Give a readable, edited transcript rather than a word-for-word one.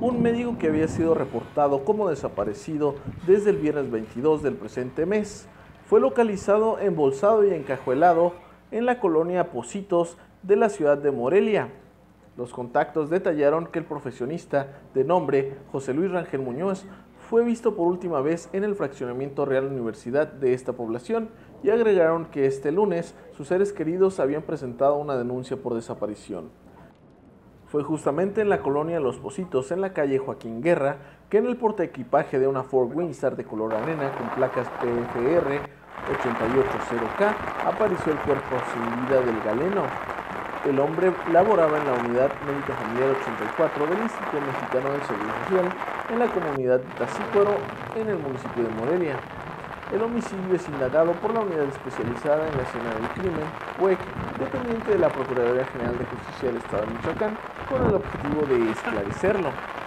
un médico que había sido reportado como desaparecido desde el viernes 22 del presente mes. Fue localizado embolsado y encajuelado en la colonia Pocitos de la ciudad de Morelia. Los contactos detallaron que el profesionista de nombre José Luis Rangel Muñoz fue visto por última vez en el fraccionamiento Real Universidad de esta población y agregaron que este lunes sus seres queridos habían presentado una denuncia por desaparición. Fue justamente en la colonia Los Pocitos, en la calle Joaquín Guerra, que en el portaequipaje de una Ford Windstar de color arena con placas PFR 880K apareció el cuerpo sin vida del galeno. El hombre laboraba en la Unidad Médica Familiar 84 del Instituto Mexicano del Seguro Social en la comunidad de Tacícuaro, en el municipio de Morelia. El homicidio es indagado por la Unidad Especializada en la Escena del Crimen, UEEC, dependiente de la Procuraduría General de Justicia del Estado de Michoacán, con el objetivo de esclarecerlo.